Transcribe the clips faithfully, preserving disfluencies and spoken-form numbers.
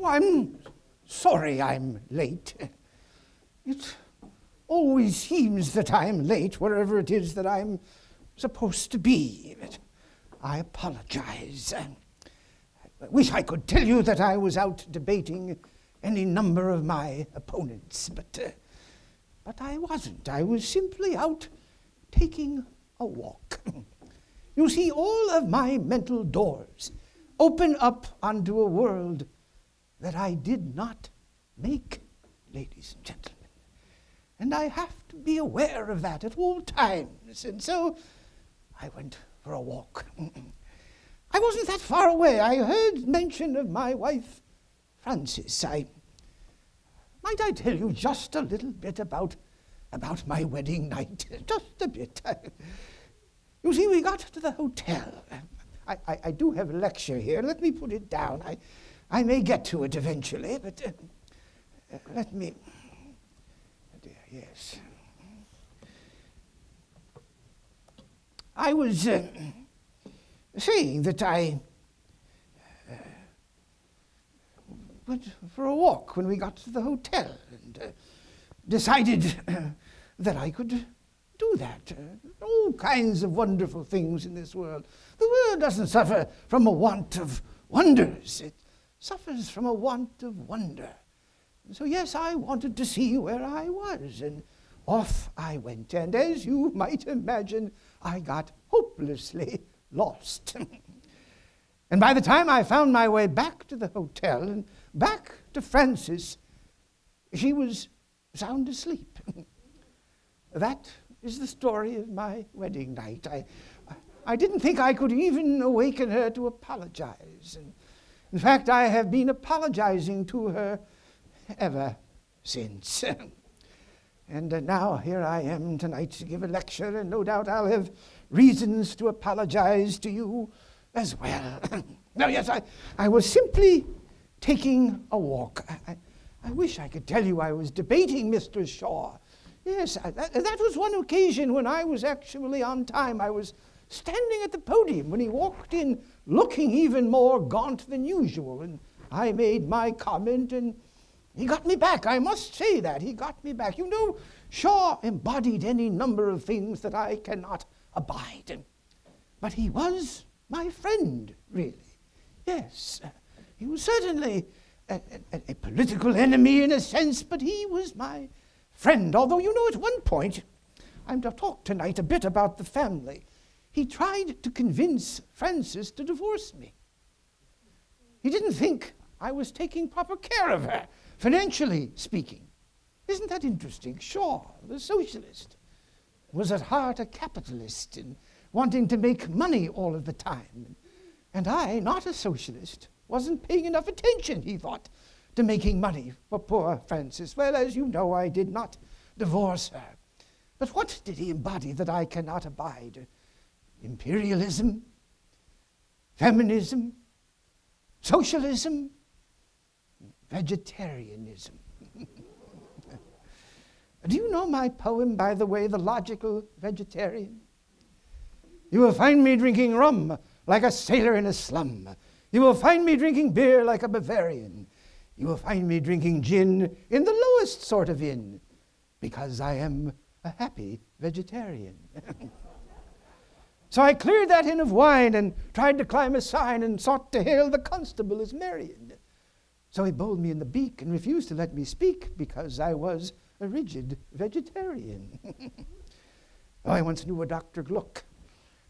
Oh, I'm sorry I'm late. It always seems that I'm late wherever it is that I'm supposed to be. But I apologize. I wish I could tell you that I was out debating any number of my opponents, but, uh, but I wasn't. I was simply out taking a walk. You see, all of my mental doors open up onto a world that I did not make, ladies and gentlemen. And I have to be aware of that at all times. And so I went for a walk. I wasn't that far away. I heard mention of my wife, Frances. I, might I tell you just a little bit about, about my wedding night? Just a bit. You see, we got to the hotel. I, I, I do have a lecture here. Let me put it down. I, I may get to it eventually, but uh, uh, let me... Yes. I was uh, saying that I uh, went for a walk when we got to the hotel and uh, decided uh, that I could do that. Uh, all kinds of wonderful things in this world. The world doesn't suffer from a want of wonders. It suffers from a want of wonder. So yes, I wanted to see where I was, and off I went. And as you might imagine, I got hopelessly lost. And by the time I found my way back to the hotel and back to Frances, she was sound asleep. That is the story of my wedding night. I, I didn't think I could even awaken her to apologize. And in fact, I have been apologizing to her ever since. And uh, now here I am tonight to give a lecture, and no doubt I'll have reasons to apologize to you as well. Now, yes, I, I was simply taking a walk. I, I, I wish I could tell you I was debating Mister Shaw. Yes, I, that, that was one occasion when I was actually on time. I was standing at the podium when he walked in, looking even more gaunt than usual, and I made my comment, and he got me back. I must say that. He got me back. You know, Shaw embodied any number of things that I cannot abide. But he was my friend, really. Yes, uh, he was certainly a, a, a political enemy in a sense, but he was my friend. Although, you know, at one point, I'm to talk tonight a bit about the family, he tried to convince Frances to divorce me. He didn't think I was taking proper care of her, financially speaking. Isn't that interesting? Shaw, the socialist, was at heart a capitalist and wanting to make money all of the time. And I, not a socialist, wasn't paying enough attention, he thought, to making money for poor Frances. Well, as you know, I did not divorce her. But what did he embody that I cannot abide? Imperialism, feminism, socialism, vegetarianism. Do you know my poem, by the way, The Logical Vegetarian? You will find me drinking rum like a sailor in a slum. You will find me drinking beer like a Bavarian. You will find me drinking gin in the lowest sort of inn, because I am a happy vegetarian. So I cleared that inn of wine and tried to climb a sign and sought to hail the constable as Marian. So he bowled me in the beak and refused to let me speak because I was a rigid vegetarian. Oh, I once knew a Doctor Gluck,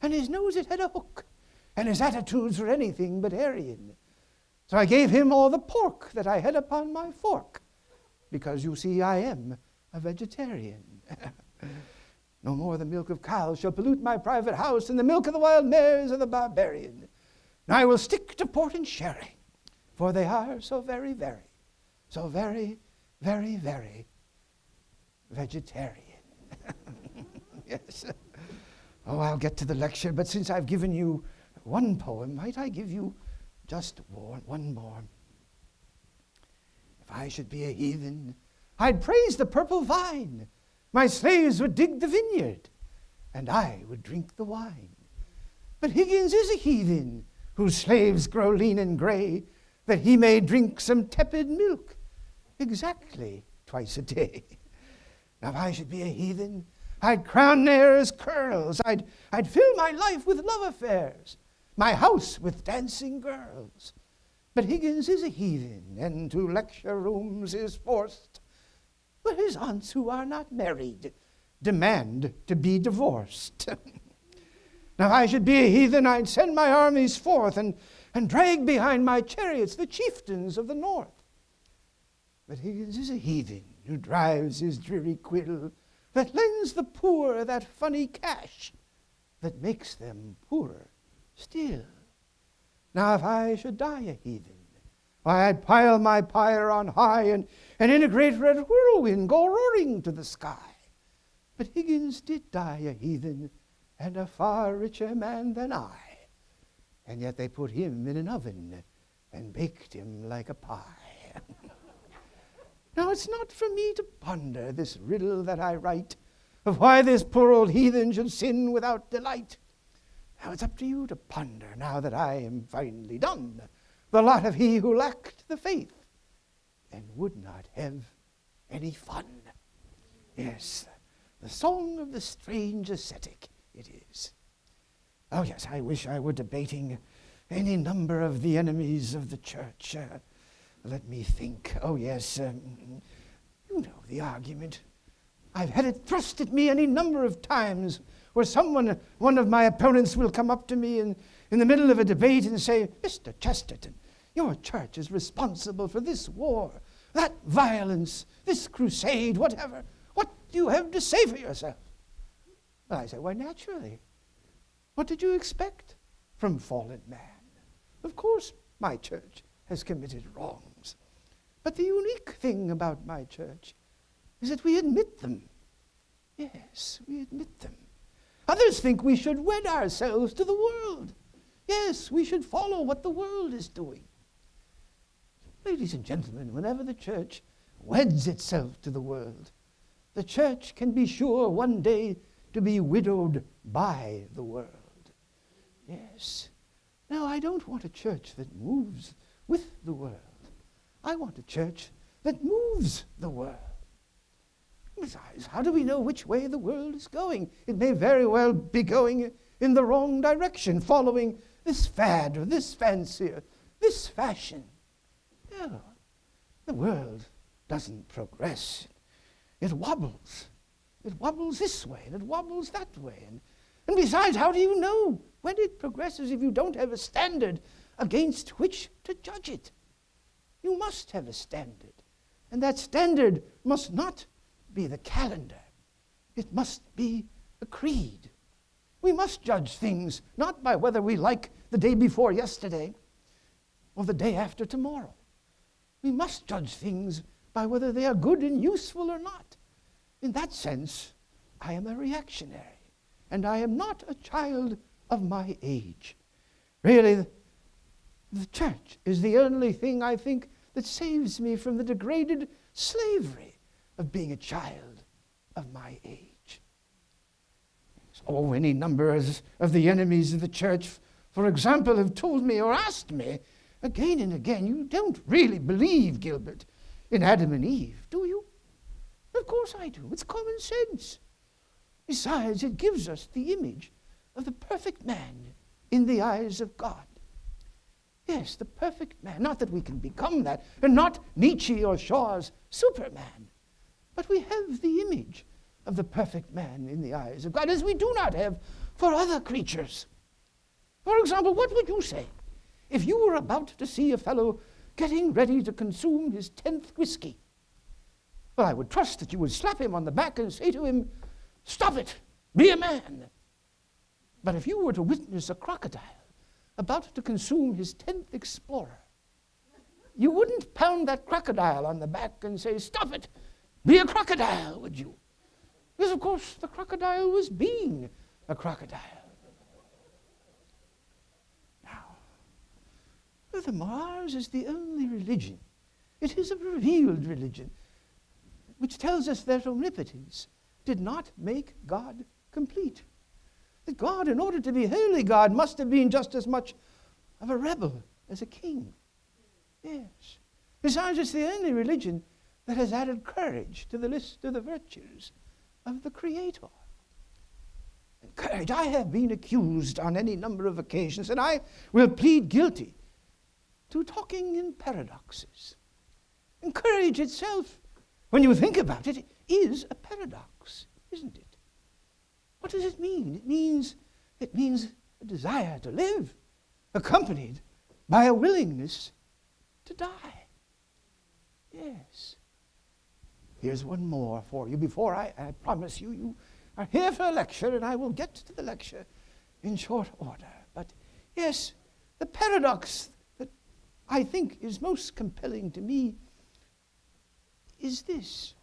and his nose it had a hook, and his attitudes were anything but Aryan. So I gave him all the pork that I had upon my fork, because you see I am a vegetarian. No more the milk of cows shall pollute my private house and the milk of the wild mares of the barbarian. Now I will stick to port and sherry, for they are so very, very, so very, very, very vegetarian. Yes. Oh, I'll get to the lecture, but since I've given you one poem, might I give you just one more? If I should be a heathen, I'd praise the purple vine. My slaves would dig the vineyard, and I would drink the wine. But Higgins is a heathen, whose slaves grow lean and gray, that he may drink some tepid milk exactly twice a day. Now, if I should be a heathen, I'd crown Nair's curls. I'd, I'd fill my life with love affairs, my house with dancing girls. But Higgins is a heathen, and to lecture rooms is forced. But his aunts who are not married demand to be divorced. Now, if I should be a heathen, I'd send my armies forth and, and drag behind my chariots the chieftains of the north. But Higgins is a heathen who drives his dreary quill, that lends the poor that funny cash that makes them poorer still. Now, if I should die a heathen, why, I'd pile my pyre on high and, and in a great red whirlwind go roaring to the sky. But Higgins did die a heathen, and a far richer man than I. And yet they put him in an oven and baked him like a pie. Now, it's not for me to ponder this riddle that I write of why this poor old heathen should sin without delight. Now, it's up to you to ponder, now that I am finally done, the lot of he who lacked the faith and would not have any fun. Yes, the song of the strange ascetic it is. Oh, yes, I wish I were debating any number of the enemies of the church. Uh, Let me think. Oh, yes, um, you know the argument. I've had it thrust at me any number of times where someone, one of my opponents will come up to me in, in the middle of a debate and say, Mister Chesterton, your church is responsible for this war, that violence, this crusade, whatever. What do you have to say for yourself? Well, I say, why, naturally. What did you expect from fallen man? Of course my church has committed wrong. But the unique thing about my church is that we admit them. Yes, we admit them. Others think we should wed ourselves to the world. Yes, we should follow what the world is doing. Ladies and gentlemen, whenever the church weds itself to the world, the church can be sure one day to be widowed by the world. Yes. Now, I don't want a church that moves with the world. I want a church that moves the world. Besides, how do we know which way the world is going? It may very well be going in the wrong direction, following this fad or this fancy or this fashion. No, the world doesn't progress. It wobbles. It wobbles this way and it wobbles that way. And, and besides, how do you know when it progresses if you don't have a standard against which to judge it? You must have a standard, and that standard must not be the calendar. It must be a creed. We must judge things not by whether we like the day before yesterday or the day after tomorrow. We must judge things by whether they are good and useful or not. In that sense, I am a reactionary, and I am not a child of my age. Really, the church is the only thing, I think, that saves me from the degraded slavery of being a child of my age. So any numbers of the enemies of the church, for example, have told me or asked me again and again, you don't really believe, Gilbert, in Adam and Eve, do you? Of course I do. It's common sense. Besides, it gives us the image of the perfect man in the eyes of God. Yes, the perfect man. Not that we can become that, and not Nietzsche or Shaw's Superman. But we have the image of the perfect man in the eyes of God, as we do not have for other creatures. For example, what would you say if you were about to see a fellow getting ready to consume his tenth whiskey? Well, I would trust that you would slap him on the back and say to him, stop it, be a man. But if you were to witness a crocodile about to consume his tenth explorer, you wouldn't pound that crocodile on the back and say, stop it, be a crocodile, would you? Because, of course, the crocodile was being a crocodile. Now, furthermore, ours is the only religion. It is a revealed religion, which tells us that omnipotence did not make God complete. That God, in order to be holy God, must have been just as much of a rebel as a king. Yes. Besides, it's the only religion that has added courage to the list of the virtues of the Creator. And courage, I have been accused on any number of occasions, and I will plead guilty to talking in paradoxes. And courage itself, when you think about it, is a paradox, isn't it? What does it mean? It means, it means a desire to live, accompanied by a willingness to die. Yes. Here's one more for you before I, I promise you, you are here for a lecture, and I will get to the lecture in short order. But yes, the paradox that I think is most compelling to me is this,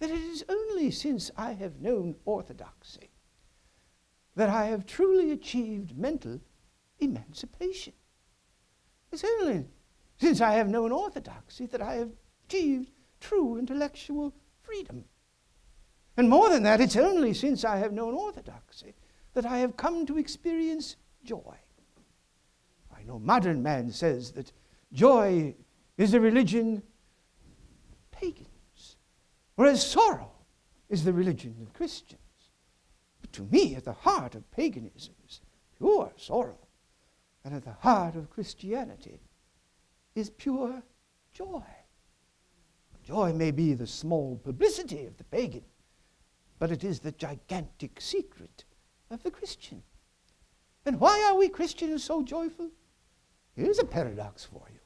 that it is only since I have known orthodoxy that I have truly achieved mental emancipation. It's only since I have known orthodoxy that I have achieved true intellectual freedom. And more than that, it's only since I have known orthodoxy that I have come to experience joy. I know modern man says that joy is a religion pagans, whereas sorrow is the religion of Christians. But to me, at the heart of paganism is pure sorrow, and at the heart of Christianity is pure joy. Joy may be the small publicity of the pagan, but it is the gigantic secret of the Christian. And why are we Christians so joyful? Here's a paradox for you.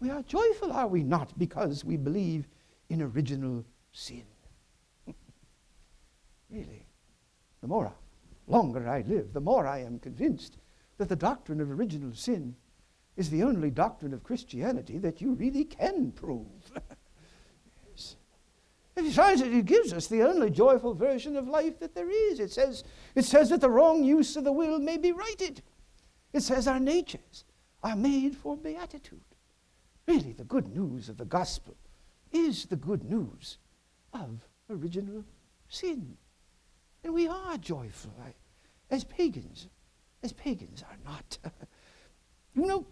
We are joyful, are we not, because we believe in original sin. Really, the more, I, longer I live, the more I am convinced that the doctrine of original sin is the only doctrine of Christianity that you really can prove. Yes. And besides, it gives us the only joyful version of life that there is. It says, it says that the wrong use of the will may be righted. It says our natures are made for beatitude. Really, the good news of the gospel is the good news of original sin. And we are joyful, I, as pagans, as pagans are not. You know,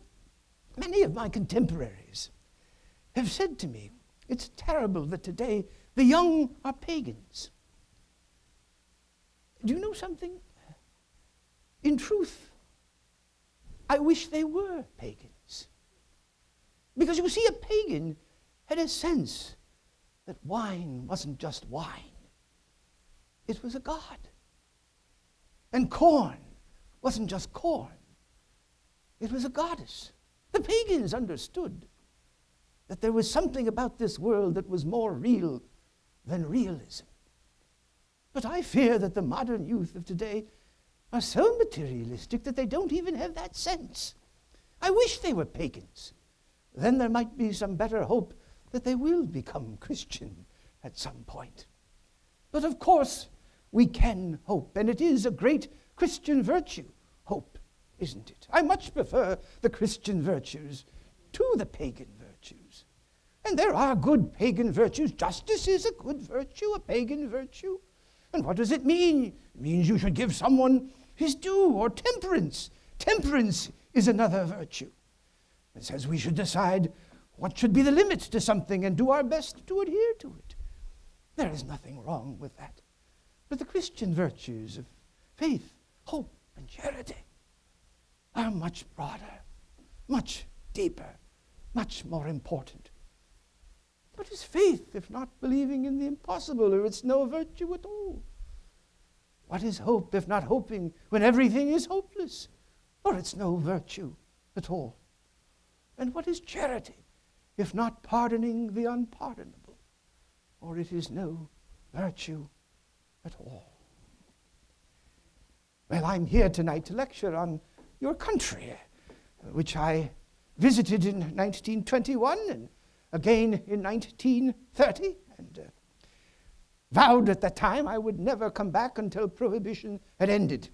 many of my contemporaries have said to me, it's terrible that today the young are pagans. Do you know something? In truth, I wish they were pagans. Because you see, a pagan had a sense that wine wasn't just wine. It was a god. And corn wasn't just corn. It was a goddess. The pagans understood that there was something about this world that was more real than realism. But I fear that the modern youth of today are so materialistic that they don't even have that sense. I wish they were pagans. Then there might be some better hope that they will become Christian at some point. But of course, we can hope, and it is a great Christian virtue, hope, isn't it? I much prefer the Christian virtues to the pagan virtues. And there are good pagan virtues. Justice is a good virtue, a pagan virtue. And what does it mean? It means you should give someone his due, or temperance. Temperance is another virtue. It says we should decide what should be the limits to something and do our best to adhere to it. There is nothing wrong with that. But the Christian virtues of faith, hope, and charity are much broader, much deeper, much more important. What is faith if not believing in the impossible, or it's no virtue at all? What is hope if not hoping when everything is hopeless, or it's no virtue at all? And what is charity, if not pardoning the unpardonable? Or it is no virtue at all. Well, I'm here tonight to lecture on your country, which I visited in nineteen twenty-one and again in nineteen thirty, and uh, vowed at that time I would never come back until Prohibition had ended.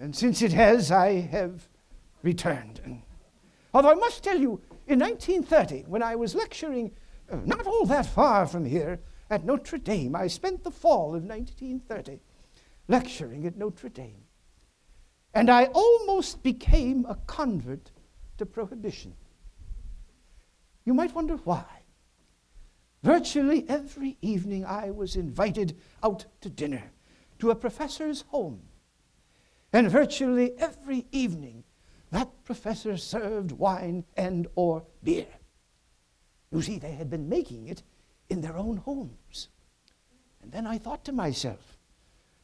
And since it has, I have returned. Although I must tell you, in nineteen thirty, when I was lecturing uh, not all that far from here at Notre Dame, I spent the fall of nineteen thirty lecturing at Notre Dame. And I almost became a convert to prohibition. You might wonder why. Virtually every evening I was invited out to dinner to a professor's home. And virtually every evening that professor served wine and or beer. You see, they had been making it in their own homes. And then I thought to myself,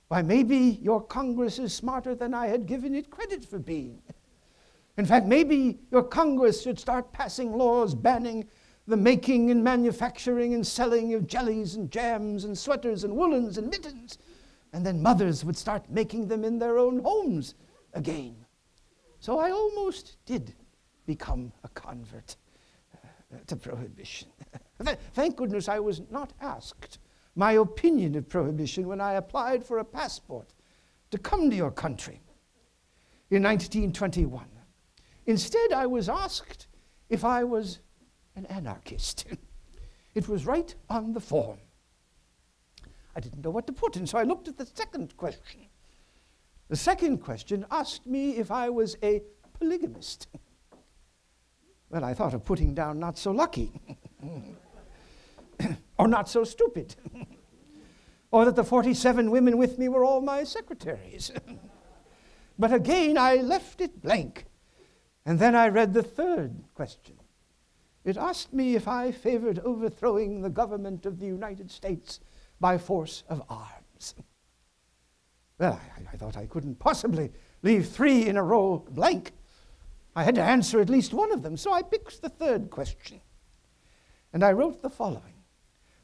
why, maybe your Congress is smarter than I had given it credit for being. In fact, maybe your Congress should start passing laws banning the making and manufacturing and selling of jellies and jams and sweaters and woolens and mittens. And then mothers would start making them in their own homes again. So I almost did become a convert uh, to prohibition. Th- thank goodness I was not asked my opinion of prohibition when I applied for a passport to come to your country in nineteen twenty-one. Instead, I was asked if I was an anarchist. It was right on the form. I didn't know what to put in, so I looked at the second question. The second question asked me if I was a polygamist. Well, I thought of putting down not so lucky, or not so stupid, or that the forty-seven women with me were all my secretaries. But again, I left it blank. And then I read the third question. It asked me if I favored overthrowing the government of the United States by force of arms. Well, I, I thought I couldn't possibly leave three in a row blank. I had to answer at least one of them, so I picked the third question. And I wrote the following,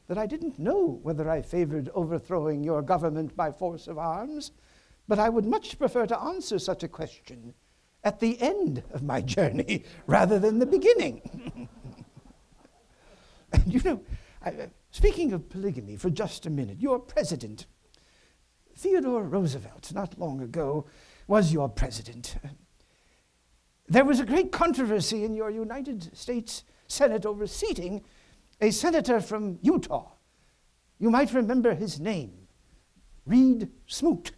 that I didn't know whether I favored overthrowing your government by force of arms, but I would much prefer to answer such a question at the end of my journey rather than the beginning. And you know, I, uh, speaking of polygamy for just a minute, your president, Theodore Roosevelt, not long ago, was your president. There was a great controversy in your United States Senate over seating a senator from Utah. You might remember his name, Reed Smoot.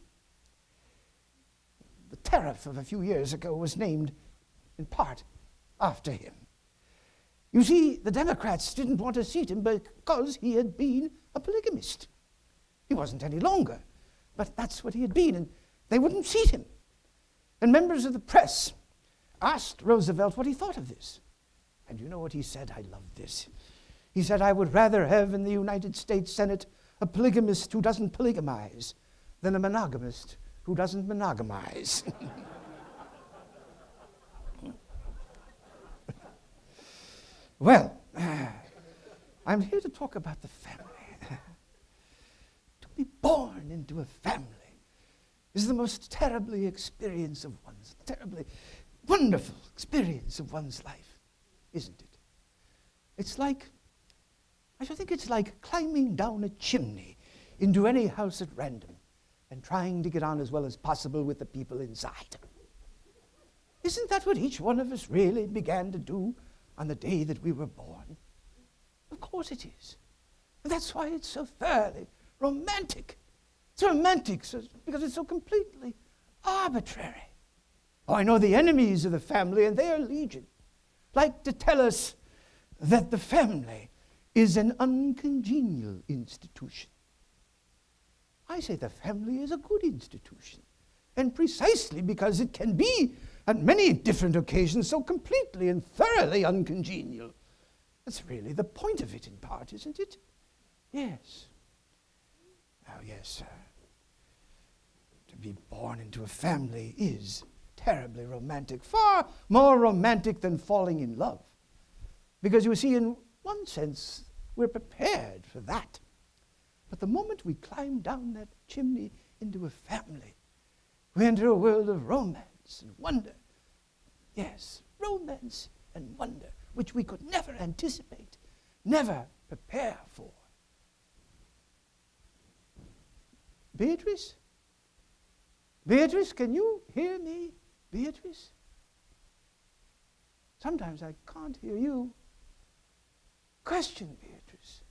The tariff of a few years ago was named in part after him. You see, the Democrats didn't want to seat him because he had been a polygamist. He wasn't any longer, but that's what he had been, and they wouldn't seat him. And members of the press asked Roosevelt what he thought of this. And you know what he said? I love this. He said, "I would rather have in the United States Senate a polygamist who doesn't polygamize than a monogamist who doesn't monogamize." Well, uh, I'm here to talk about the family. To be born into a family is the most terribly experience of one's, terribly wonderful experience of one's life, isn't it? It's like, I should think it's like climbing down a chimney into any house at random and trying to get on as well as possible with the people inside. Isn't that what each one of us really began to do on the day that we were born? Of course it is. And that's why it's so fairly romantic. It's romantic so, because it's so completely arbitrary. Oh, I know the enemies of the family, and they are legion, like to tell us that the family is an uncongenial institution. I say the family is a good institution, and precisely because it can be, at many different occasions, so completely and thoroughly uncongenial. That's really the point of it in part, isn't it? Yes. Oh, yes, sir. To be born into a family is terribly romantic, far more romantic than falling in love. Because you see, in one sense, we're prepared for that. But the moment we climb down that chimney into a family, we enter a world of romance and wonder. Yes, romance and wonder, which we could never anticipate, never prepare for. Beatrice? Beatrice, can you hear me? Beatrice? Sometimes I can't hear you. Question, Beatrice.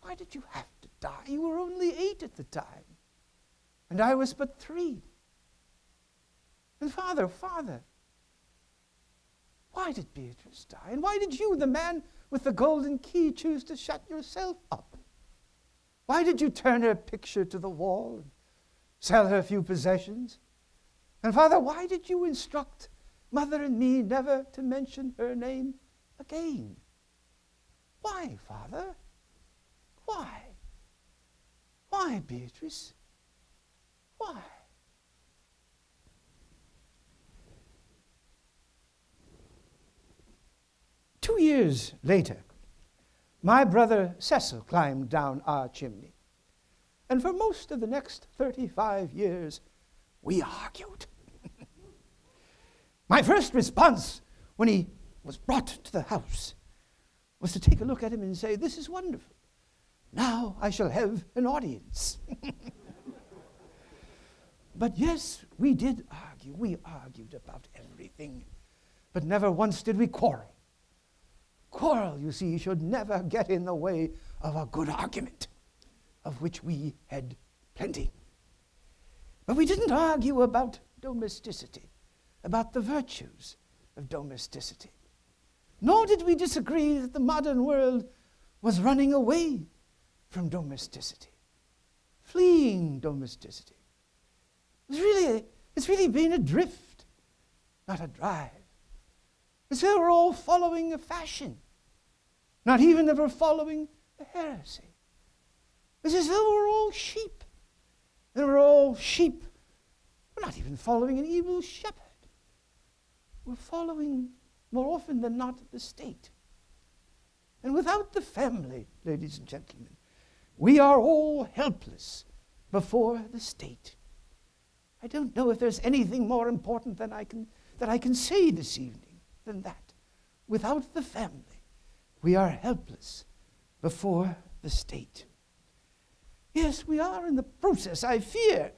Why did you have to die? You were only eight at the time, and I was but three. And father, father, Why did Beatrice die? And why did you, the man with the golden key, choose to shut yourself up? Why did you turn her picture to the wall and sell her few possessions? And Father, why did you instruct Mother and me never to mention her name again? Why, Father? Why? Why, Beatrice? Why? Two years later, my brother Cecil climbed down our chimney. And for most of the next thirty-five years, we argued. My first response when he was brought to the house was to take a look at him and say, "This is wonderful. Now I shall have an audience." But yes, we did argue. We argued about everything. But never once did we quarrel. Quarrel, you see, should never get in the way of a good argument, of which we had plenty. But we didn't argue about domesticity, about the virtues of domesticity. Nor did we disagree that the modern world was running away from domesticity, fleeing domesticity. It's really, it's really been a drift, not a drive. It's that we're all following a fashion, not even that we're following a heresy. It's as though we're all sheep, and we're all sheep. We're not even following an evil shepherd. We're following, more often than not, the state. And without the family, ladies and gentlemen, we are all helpless before the state. I don't know if there's anything more important than I can, that I can say this evening than that. Without the family, we are helpless before the state. Yes, we are in the process, I fear.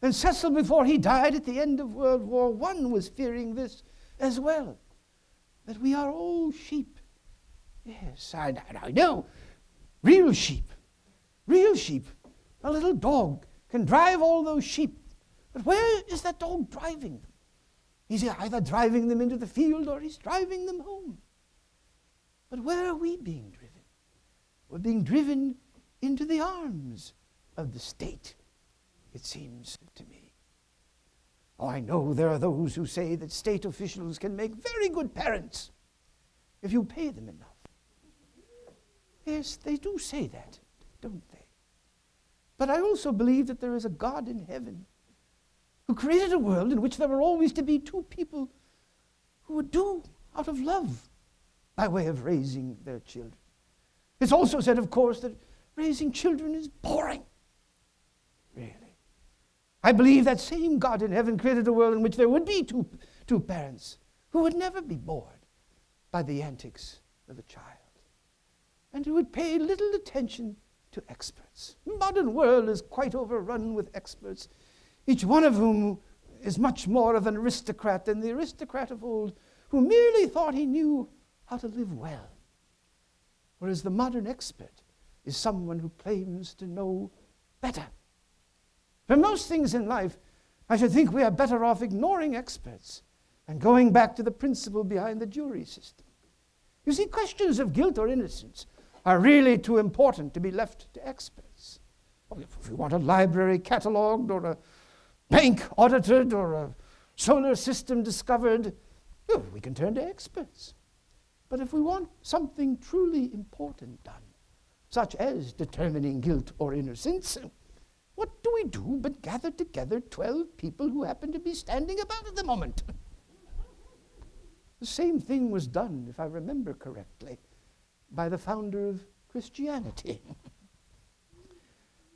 And Cecil, before he died at the end of World War One, was fearing this as well, that we are all sheep. Yes, I, I know, real sheep, real sheep. A little dog can drive all those sheep. But where is that dog driving them? He's either driving them into the field or he's driving them home. But where are we being driven? We're being driven into the arms of the state, it seems to me. Oh, I know there are those who say that state officials can make very good parents if you pay them enough. Yes, they do say that, don't they? But I also believe that there is a God in heaven who created a world in which there were always to be two people who would do out of love by way of raising their children. It's also said, of course, that raising children is boring, really. I believe that same God in heaven created a world in which there would be two, two parents who would never be bored by the antics of a child, and who would pay little attention to experts. The modern world is quite overrun with experts, each one of whom is much more of an aristocrat than the aristocrat of old, who merely thought he knew how to live well. Whereas the modern expert is someone who claims to know better. For most things in life, I should think we are better off ignoring experts and going back to the principle behind the jury system. You see, questions of guilt or innocence are really too important to be left to experts. If we want a library catalogued or a bank audited or a solar system discovered, well, we can turn to experts. But if we want something truly important done, such as determining guilt or innocence, what do we do but gather together twelve people who happen to be standing about at the moment? The same thing was done, if I remember correctly, by the founder of Christianity.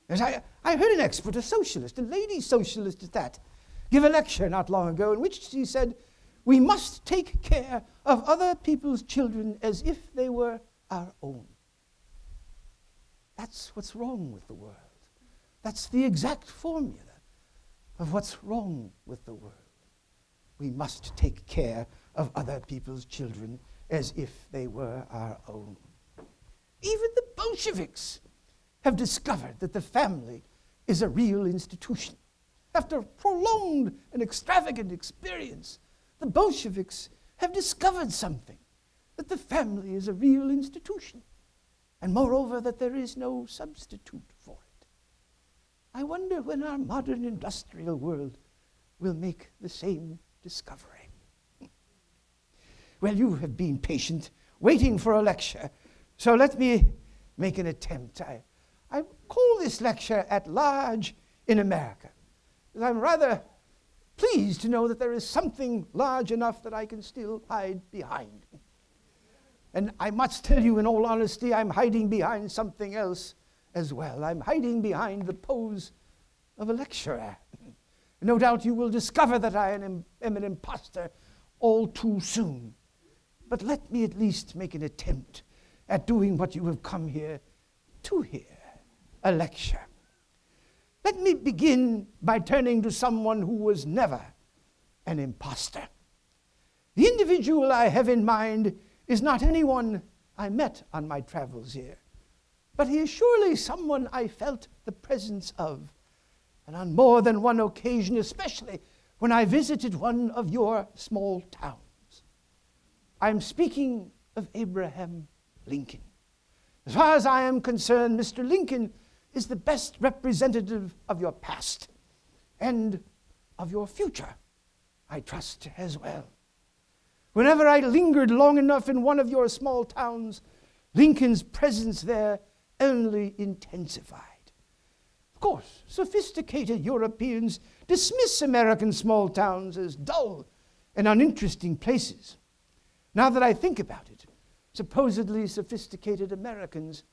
As I, I heard an expert, a socialist, a lady socialist at that, give a lecture not long ago in which she said, "We must take care of other people's children as if they were our own." That's what's wrong with the world. That's the exact formula of what's wrong with the world. We must take care of other people's children as if they were our own. Even the Bolsheviks have discovered that the family is a real institution. After prolonged and extravagant experience, the Bolsheviks have discovered something, that the family is a real institution, and moreover that there is no substitute for it. I wonder when our modern industrial world will make the same discovery. Well, you have been patient, waiting for a lecture, so let me make an attempt. I, I call this lecture At Large in America. I'm rather pleased to know that there is something large enough that I can still hide behind. And I must tell you, in all honesty, I'm hiding behind something else as well. I'm hiding behind the pose of a lecturer. No doubt you will discover that I am an imposter all too soon. But let me at least make an attempt at doing what you have come here to hear, a lecture. Let me begin by turning to someone who was never an imposter. The individual I have in mind is not anyone I met on my travels here, but he is surely someone I felt the presence of, and on more than one occasion, especially when I visited one of your small towns. I'm speaking of Abraham Lincoln. As far as I am concerned, Mister Lincoln is the best representative of your past and of your future, I trust, as well. Whenever I lingered long enough in one of your small towns, Lincoln's presence there only intensified. Of course, sophisticated Europeans dismiss American small towns as dull and uninteresting places. Now that I think about it, supposedly sophisticated Americans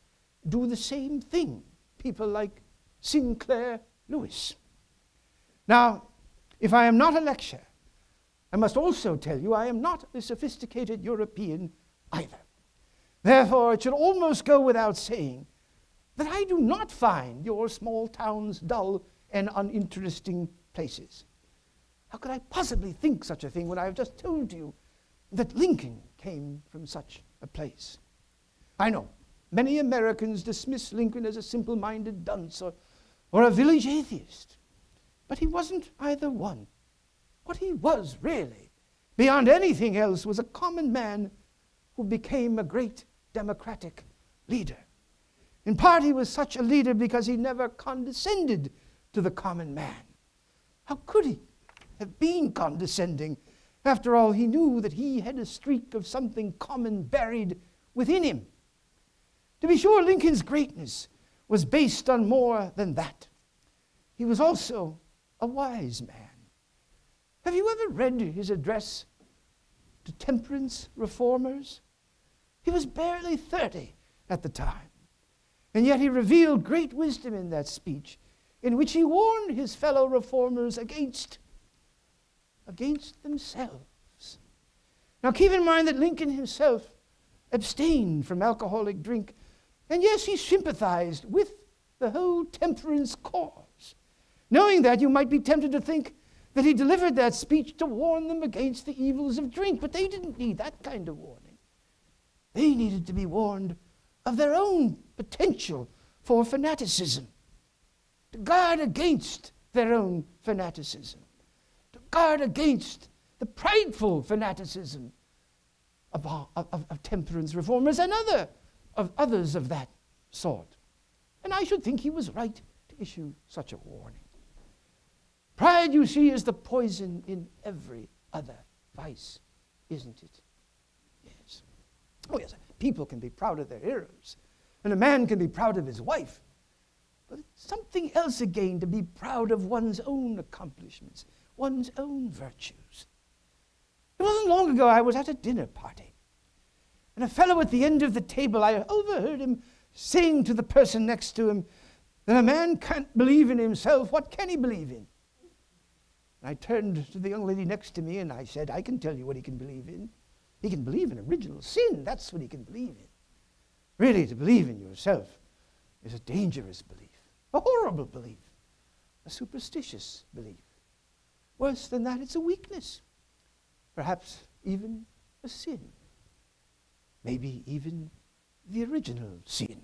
do the same thing. People like Sinclair Lewis. Now, if I am not a lecturer, I must also tell you I am not a sophisticated European either. Therefore, it should almost go without saying that I do not find your small towns dull and uninteresting places. How could I possibly think such a thing when I have just told you that Lincoln came from such a place? I know. Many Americans dismiss Lincoln as a simple-minded dunce or, or a village atheist. But he wasn't either one. What he was, really, beyond anything else, was a common man who became a great democratic leader. In part, he was such a leader because he never condescended to the common man. How could he have been condescending? After all, he knew that he had a streak of something common buried within him. To be sure, Lincoln's greatness was based on more than that. He was also a wise man. Have you ever read his address to temperance reformers? He was barely thirty at the time, and yet he revealed great wisdom in that speech, in which he warned his fellow reformers against, against themselves. Now keep in mind that Lincoln himself abstained from alcoholic drink, and yes, he sympathized with the whole temperance cause. Knowing that, you might be tempted to think that he delivered that speech to warn them against the evils of drink, but they didn't need that kind of warning. They needed to be warned of their own potential for fanaticism, to guard against their own fanaticism, to guard against the prideful fanaticism Of, of, of temperance reformers and other, of others of that sort. And I should think he was right to issue such a warning. Pride, you see, is the poison in every other vice, isn't it? Yes. Oh, yes, people can be proud of their heroes, and a man can be proud of his wife. But it's something else again to be proud of one's own accomplishments, one's own virtues. It wasn't long ago I was at a dinner party, and a fellow at the end of the table, I overheard him saying to the person next to him that a man can't believe in himself, what can he believe in? And I turned to the young lady next to me and I said, I can tell you what he can believe in. He can believe in original sin, that's what he can believe in. Really, to believe in yourself is a dangerous belief, a horrible belief, a superstitious belief. Worse than that, it's a weakness. Perhaps even a sin, maybe even the original sin.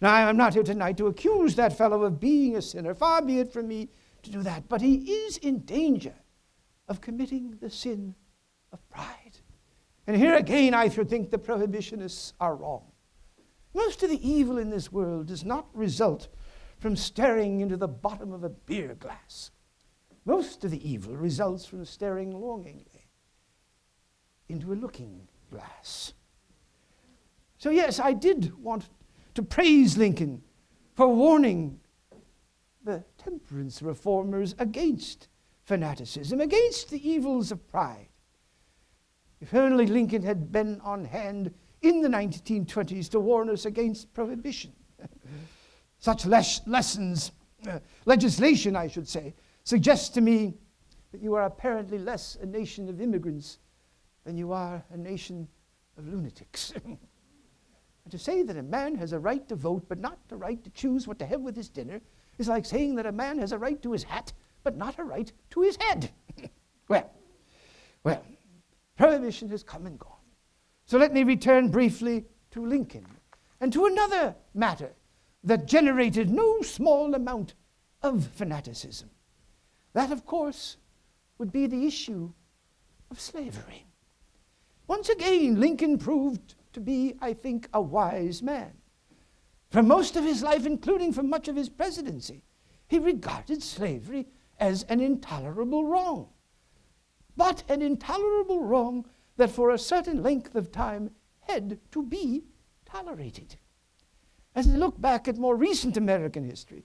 Now, I'm not here tonight to accuse that fellow of being a sinner. Far be it from me to do that. But he is in danger of committing the sin of pride. And here again, I should think the prohibitionists are wrong. Most of the evil in this world does not result from staring into the bottom of a beer glass. Most of the evil results from staring longingly into a looking glass. So yes, I did want to praise Lincoln for warning the temperance reformers against fanaticism, against the evils of pride. If only Lincoln had been on hand in the nineteen twenties to warn us against prohibition. Such les lessons, uh, legislation, I should say, suggests to me that you are apparently less a nation of immigrants than you are a nation of lunatics. And to say that a man has a right to vote but not the right to choose what to have with his dinner is like saying that a man has a right to his hat but not a right to his head. Well, well, prohibition has come and gone. So let me return briefly to Lincoln and to another matter that generated no small amount of fanaticism. That, of course, would be the issue of slavery. Once again, Lincoln proved to be, I think, a wise man. For most of his life, including for much of his presidency, he regarded slavery as an intolerable wrong, but an intolerable wrong that for a certain length of time had to be tolerated. As I look back at more recent American history,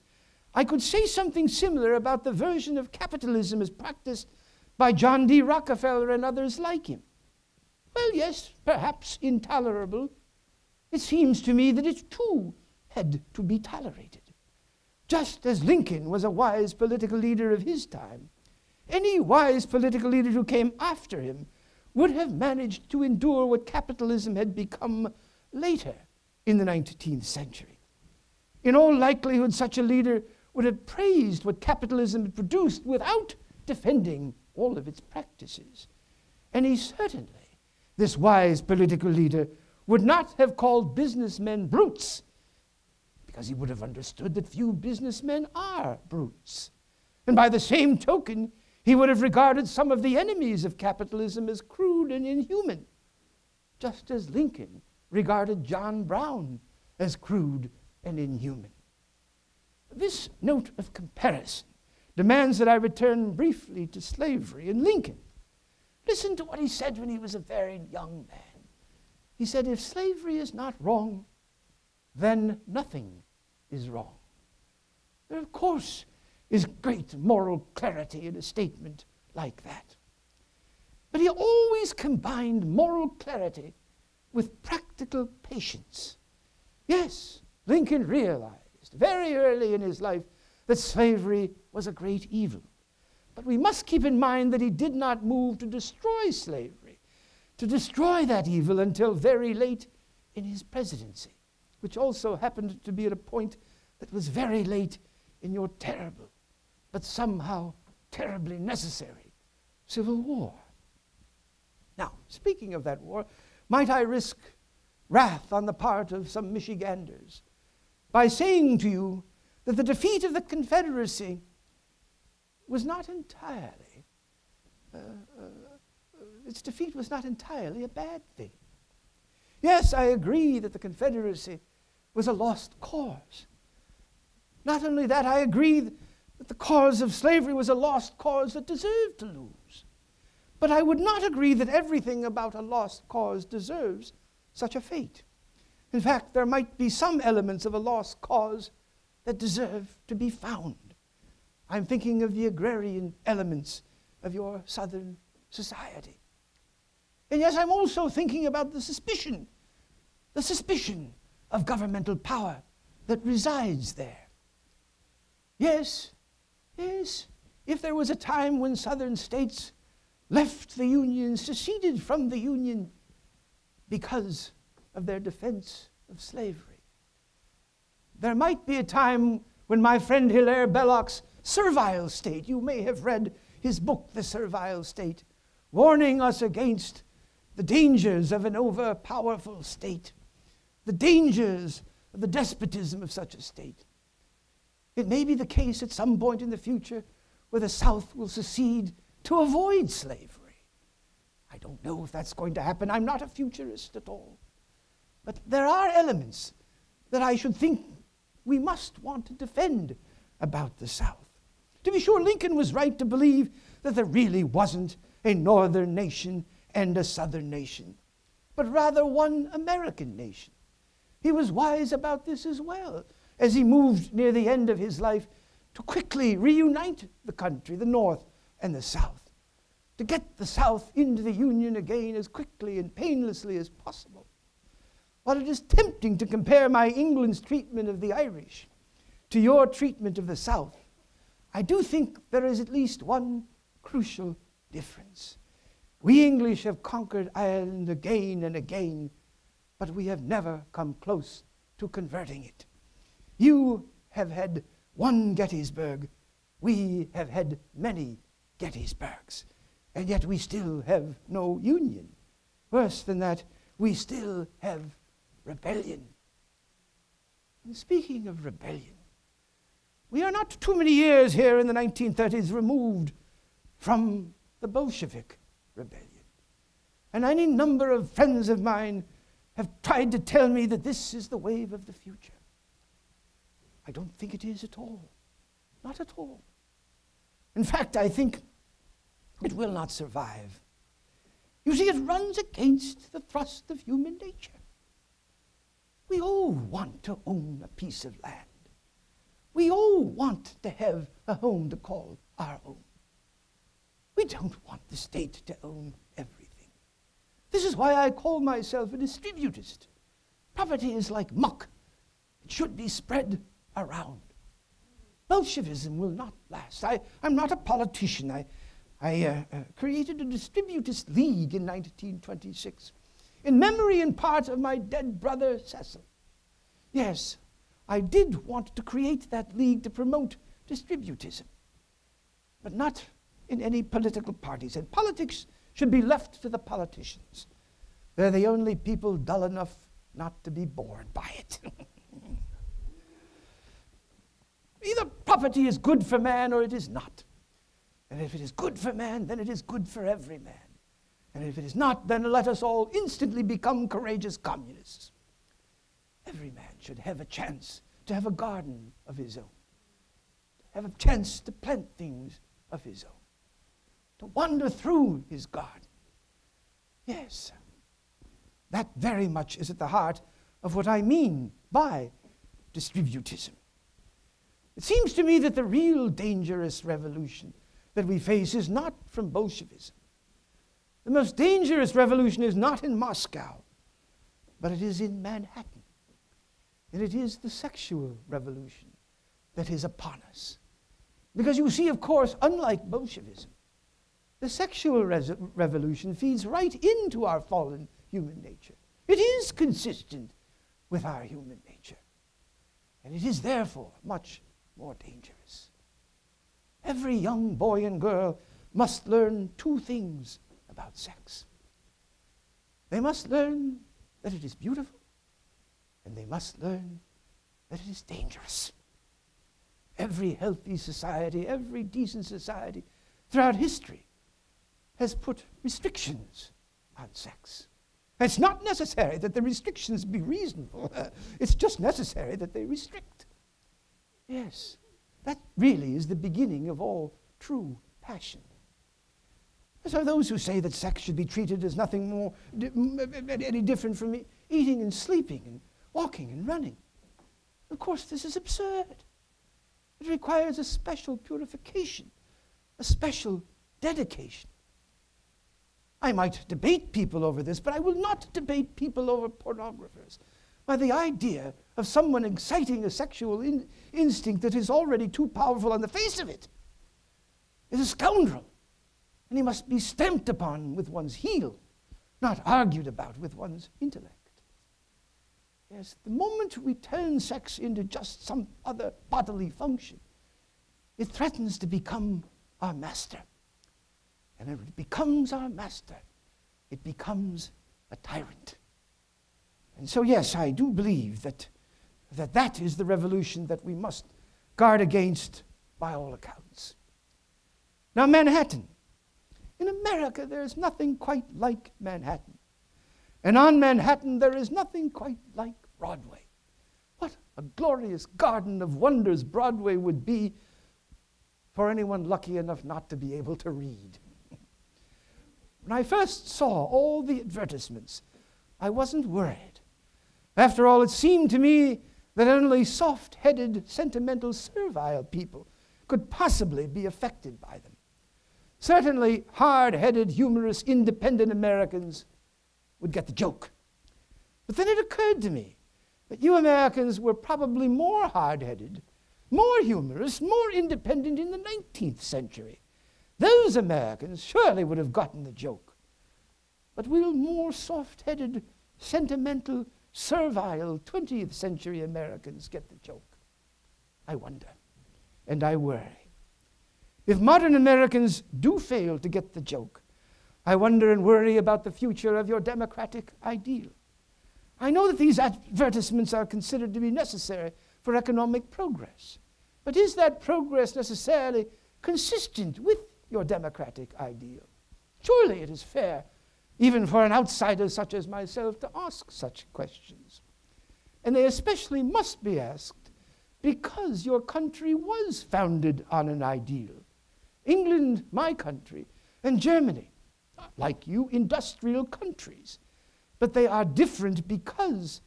I could say something similar about the version of capitalism as practiced by John D. Rockefeller and others like him. Well, yes, perhaps intolerable. It seems to me that it too had to be tolerated. Just as Lincoln was a wise political leader of his time, any wise political leader who came after him would have managed to endure what capitalism had become later in the nineteenth century. In all likelihood, such a leader would have praised what capitalism had produced without defending all of its practices. And he certainly, this wise political leader, would not have called businessmen brutes, because he would have understood that few businessmen are brutes. And by the same token, he would have regarded some of the enemies of capitalism as crude and inhuman, just as Lincoln regarded John Brown as crude and inhuman. This note of comparison demands that I return briefly to slavery and Lincoln. Listen to what he said when he was a very young man. He said, if slavery is not wrong, then nothing is wrong. There, of course, is great moral clarity in a statement like that. But he always combined moral clarity with practical patience. Yes, Lincoln realized very early in his life that slavery was a great evil. But we must keep in mind that he did not move to destroy slavery, to destroy that evil until very late in his presidency, which also happened to be at a point that was very late in your terrible, but somehow terribly necessary, Civil War. Now, speaking of that war, might I risk wrath on the part of some Michiganders by saying to you that the defeat of the Confederacy was not entirely, uh, uh, its defeat was not entirely a bad thing. Yes, I agree that the Confederacy was a lost cause. Not only that, I agree that the cause of slavery was a lost cause that deserved to lose. But I would not agree that everything about a lost cause deserves such a fate. In fact, there might be some elements of a lost cause that deserve to be found. I'm thinking of the agrarian elements of your Southern society. And yes, I'm also thinking about the suspicion, the suspicion of governmental power that resides there. Yes, yes, if there was a time when Southern states left the Union, seceded from the Union because of their defense of slavery. There might be a time when my friend Hilaire Belloc's Servile State, you may have read his book, The Servile State, warning us against the dangers of an overpowerful state, the dangers of the despotism of such a state. It may be the case at some point in the future where the South will secede to avoid slavery. I I don't know if that's going to happen. I'm not a futurist at all. But there are elements that I should think we must want to defend about the South. To be sure, Lincoln was right to believe that there really wasn't a northern nation and a southern nation, but rather one American nation. He was wise about this as well, as he moved near the end of his life to quickly reunite the country, the North and the South, to get the South into the Union again as quickly and painlessly as possible. While it is tempting to compare my England's treatment of the Irish to your treatment of the South, I do think there is at least one crucial difference. We English have conquered Ireland again and again, but we have never come close to converting it. You have had one Gettysburg, we have had many Gettysburgs, and yet we still have no union. Worse than that, we still have rebellion. And speaking of rebellion, we are not too many years here in the nineteen thirties removed from the Bolshevik rebellion. And any number of friends of mine have tried to tell me that this is the wave of the future. I don't think it is at all, not at all. In fact, I think it will not survive. You see, it runs against the thrust of human nature. We all want to own a piece of land. We all want to have a home to call our own. We don't want the state to own everything. This is why I call myself a distributist. Property is like muck. It should be spread around. Bolshevism will not last. I, I'm not a politician. I, I uh, uh, created a Distributist League in nineteen twenty-six in memory in part of my dead brother Cecil. Yes, I did want to create that league to promote distributism, but not in any political parties. And politics should be left to the politicians. They're the only people dull enough not to be bored by it. Either property is good for man or it is not. And if it is good for man, then it is good for every man. And if it is not, then let us all instantly become courageous communists. Every man should have a chance to have a garden of his own, to have a chance to plant things of his own, to wander through his garden. Yes, that very much is at the heart of what I mean by distributism. It seems to me that the real dangerous revolution that we face is not from Bolshevism. The most dangerous revolution is not in Moscow, but it is in Manhattan. And it is the sexual revolution that is upon us. Because you see, of course, unlike Bolshevism, the sexual revolution feeds right into our fallen human nature. It is consistent with our human nature. And it is therefore much more dangerous. Every young boy and girl must learn two things about sex. They must learn that it is beautiful, and they must learn that it is dangerous. Every healthy society, every decent society throughout history has put restrictions on sex. It's not necessary that the restrictions be reasonable. It's just necessary that they restrict. Yes, that really is the beginning of all true passion. So those who say that sex should be treated as nothing more, any different from eating and sleeping and walking and running. Of course, this is absurd. It requires a special purification, a special dedication. I might debate people over this, but I will not debate people over pornographers. By the idea of someone exciting a sexual in instinct that is already too powerful on the face of it is a scoundrel, and he must be stamped upon with one's heel, not argued about with one's intellect. Yes, the moment we turn sex into just some other bodily function, it threatens to become our master. And if it becomes our master, it becomes a tyrant. And so, yes, I do believe that that, that is the revolution that we must guard against by all accounts. Now, Manhattan In America, there is nothing quite like Manhattan. And on Manhattan, there is nothing quite like Broadway. What a glorious garden of wonders Broadway would be for anyone lucky enough not to be able to read. When I first saw all the advertisements, I wasn't worried. After all, it seemed to me that only soft-headed, sentimental, servile people could possibly be affected by them. Certainly, hard-headed, humorous, independent Americans would get the joke. But then it occurred to me that you Americans were probably more hard-headed, more humorous, more independent in the nineteenth century. Those Americans surely would have gotten the joke. But will more soft-headed, sentimental, servile twentieth century Americans get the joke? I wonder, and I worry. If modern Americans do fail to get the joke, I wonder and worry about the future of your democratic ideal. I know that these advertisements are considered to be necessary for economic progress, but is that progress necessarily consistent with your democratic ideal? Surely it is fair, even for an outsider such as myself, to ask such questions. And they especially must be asked because your country was founded on an ideal. England, my country, and Germany, like you, industrial countries. But they are different because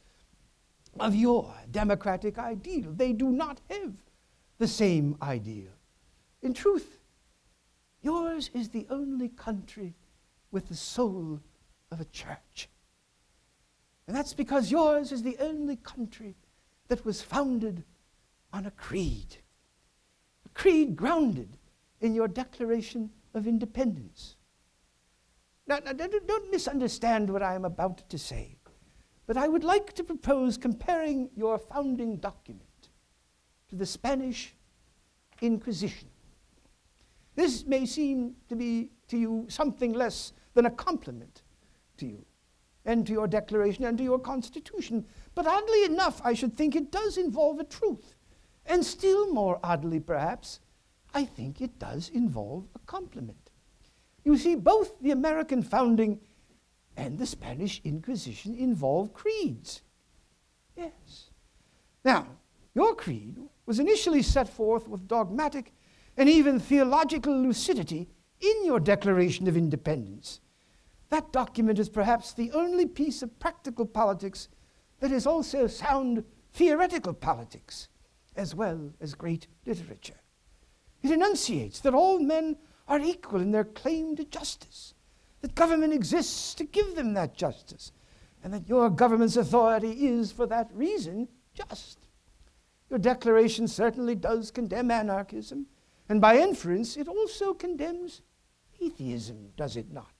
of your democratic ideal. They do not have the same ideal. In truth, yours is the only country with the soul of a church. And that's because yours is the only country that was founded on a creed, a creed grounded in your Declaration of Independence. Now, now don't misunderstand what I am about to say, but I would like to propose comparing your founding document to the Spanish Inquisition. This may seem to be to you something less than a compliment to you and to your Declaration and to your Constitution. But oddly enough, I should think it does involve a truth. And still more oddly, perhaps, I think it does involve a compliment. You see, both the American founding and the Spanish Inquisition involve creeds. Yes. Now, your creed was initially set forth with dogmatic and even theological lucidity in your Declaration of Independence. That document is perhaps the only piece of practical politics that is also sound theoretical politics, as well as great literature. It enunciates that all men are equal in their claim to justice, that government exists to give them that justice, and that your government's authority is, for that reason, just. Your declaration certainly does condemn anarchism, and by inference, it also condemns atheism, does it not?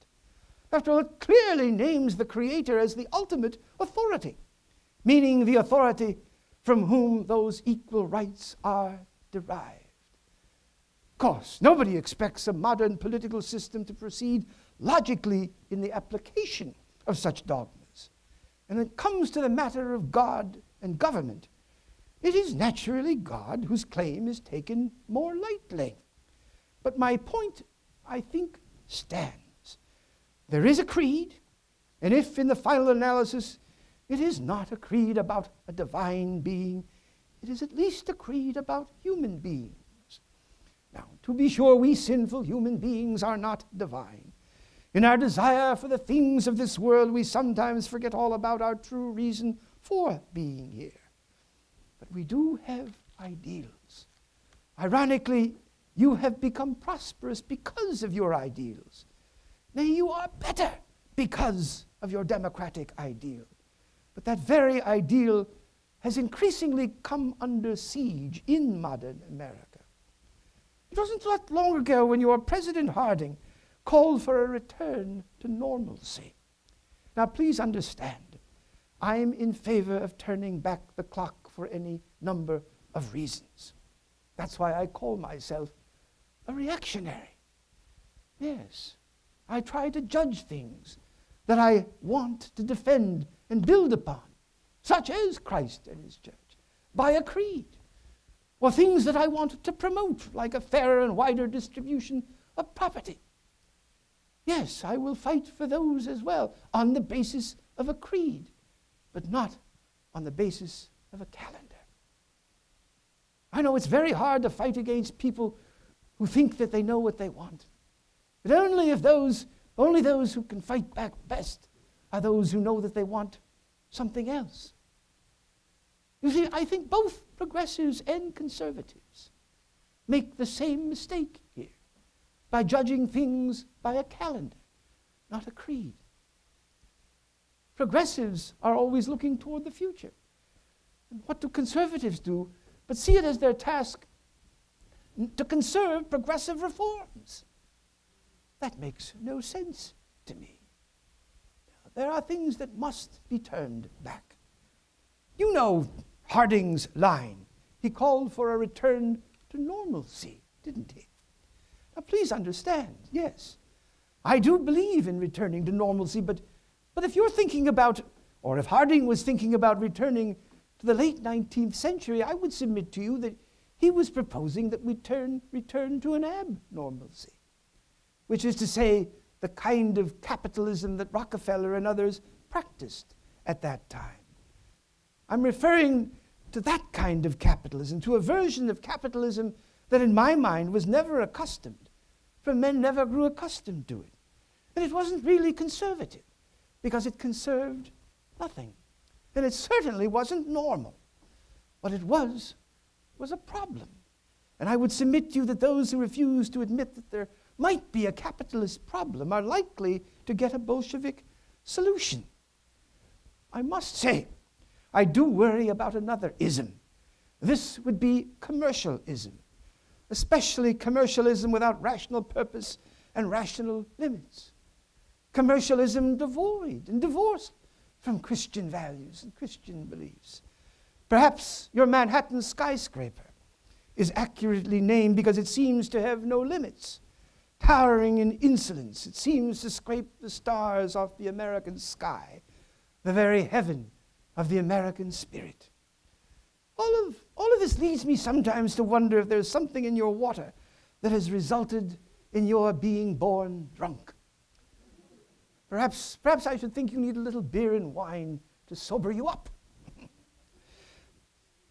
After all, it clearly names the Creator as the ultimate authority, meaning the authority from whom those equal rights are derived. Of course, nobody expects a modern political system to proceed logically in the application of such dogmas. And when it comes to the matter of God and government, it is naturally God whose claim is taken more lightly. But my point, I think, stands. There is a creed, and if in the final analysis it is not a creed about a divine being, it is at least a creed about human beings. Now, to be sure, we sinful human beings are not divine. In our desire for the things of this world, we sometimes forget all about our true reason for being here. But we do have ideals. Ironically, you have become prosperous because of your ideals. Nay, you are better because of your democratic ideal. But that very ideal has increasingly come under siege in modern America. It wasn't that long ago when your President Harding called for a return to normalcy. Now, please understand, I am in favor of turning back the clock for any number of reasons. That's why I call myself a reactionary. Yes, I try to judge things that I want to defend and build upon, such as Christ and his church, by a creed, or things that I want to promote, like a fairer and wider distribution of property. Yes, I will fight for those as well on the basis of a creed, but not on the basis of a calendar. I know it's very hard to fight against people who think that they know what they want. But only if those, only those who can fight back best are those who know that they want something else. You see, I think both progressives and conservatives make the same mistake here by judging things by a calendar, not a creed. Progressives are always looking toward the future. And what do conservatives do but see it as their task to conserve progressive reforms? That makes no sense to me. There are things that must be turned back. You know Harding's line. He called for a return to normalcy, didn't he? Now please understand, yes, I do believe in returning to normalcy, but, but if you're thinking about, or if Harding was thinking about returning to the late nineteenth century, I would submit to you that he was proposing that we turn, return to an abnormalcy, which is to say, the kind of capitalism that Rockefeller and others practiced at that time. I'm referring to that kind of capitalism, to a version of capitalism that in my mind was never accustomed, for men never grew accustomed to it. And it wasn't really conservative, because it conserved nothing. And it certainly wasn't normal. What it was, was a problem. And I would submit to you that those who refuse to admit that they're might be a capitalist problem are likely to get a Bolshevik solution. I must say, I do worry about another ism. This would be commercialism, especially commercialism without rational purpose and rational limits. Commercialism devoid and divorced from Christian values and Christian beliefs. Perhaps your Manhattan skyscraper is accurately named because it seems to have no limits. Towering in insolence, it seems to scrape the stars off the American sky, the very heaven of the American spirit. All of, all of this leads me sometimes to wonder if there's something in your water that has resulted in your being born drunk. Perhaps, perhaps I should think you need a little beer and wine to sober you up.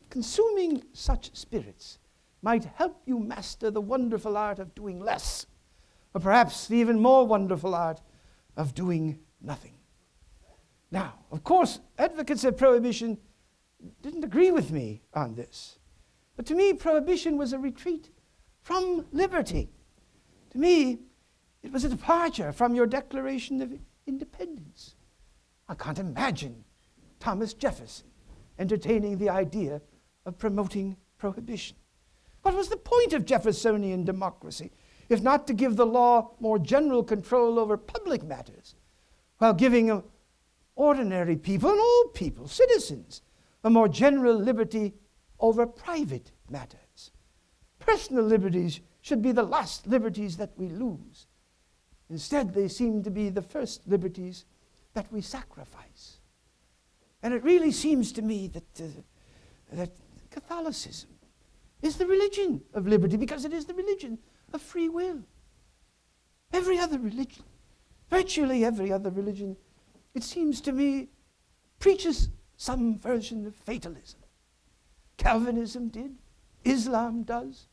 Consuming such spirits might help you master the wonderful art of doing less, or perhaps the even more wonderful art of doing nothing. Now, of course, advocates of prohibition didn't agree with me on this. But to me, prohibition was a retreat from liberty. To me, it was a departure from your Declaration of Independence. I can't imagine Thomas Jefferson entertaining the idea of promoting prohibition. What was the point of Jeffersonian democracy, if not to give the law more general control over public matters, while giving ordinary people and all people, citizens, a more general liberty over private matters? Personal liberties should be the last liberties that we lose. Instead, they seem to be the first liberties that we sacrifice. And it really seems to me that, uh, that Catholicism is the religion of liberty, because it is the religion of free will. Every other religion, virtually every other religion, it seems to me, preaches some version of fatalism. Calvinism did, Islam does,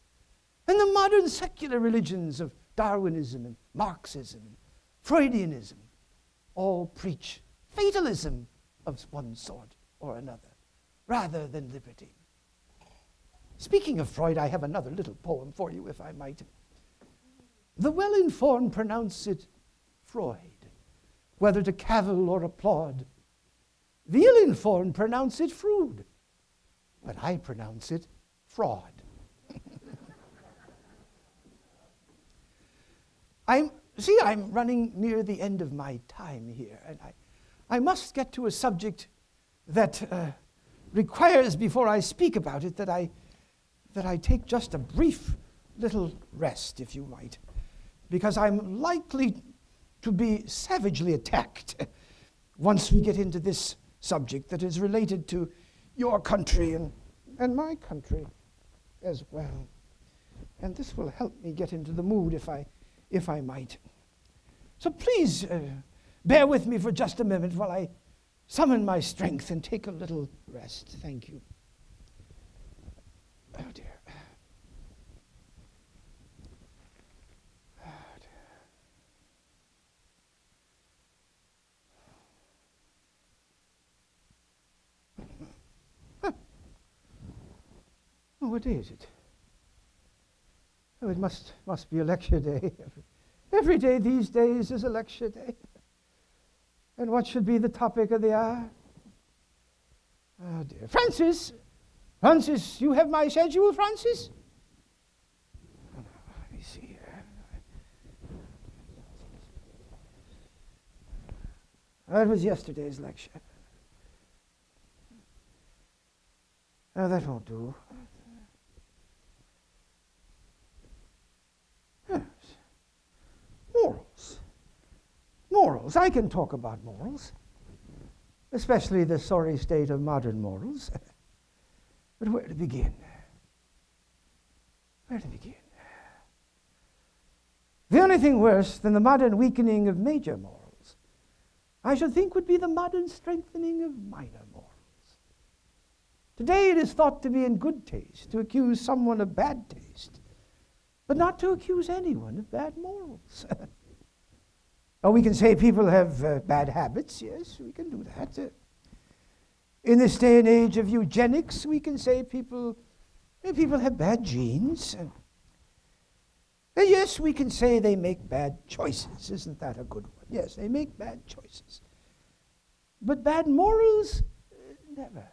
and the modern secular religions of Darwinism and Marxism and Freudianism all preach fatalism of one sort or another, rather than liberty. Speaking of Freud, I have another little poem for you, if I might. The well-informed pronounce it Freud, whether to cavil or applaud. The ill-informed pronounce it Froude, but I pronounce it fraud. I'm, see, I'm running near the end of my time here, and I, I must get to a subject that uh, requires, before I speak about it, that I, that I take just a brief little rest, if you might, because I'm likely to be savagely attacked once we get into this subject that is related to your country and, and my country as well. And this will help me get into the mood, if I, if I might. So please uh, bear with me for just a moment while I summon my strength and take a little rest. Thank you. Oh dear. Oh, what day is it? Oh, it must, must be a lecture day. Every day these days is a lecture day. And what should be the topic of the hour? Oh, dear. Frances! Frances, you have my schedule, Frances? Oh, no. Let me see here. That was yesterday's lecture. Oh, that won't do. Morals. Morals. I can talk about morals, especially the sorry state of modern morals. But where to begin? Where to begin? The only thing worse than the modern weakening of major morals, I should think, would be the modern strengthening of minor morals. Today it is thought to be in good taste to accuse someone of bad taste, but not to accuse anyone of bad morals. Now, we can say people have uh, bad habits, yes, we can do that. Uh, in this day and age of eugenics, we can say people, uh, people have bad genes. Uh, yes, we can say they make bad choices. Isn't that a good one? Yes, they make bad choices. But bad morals, uh, never.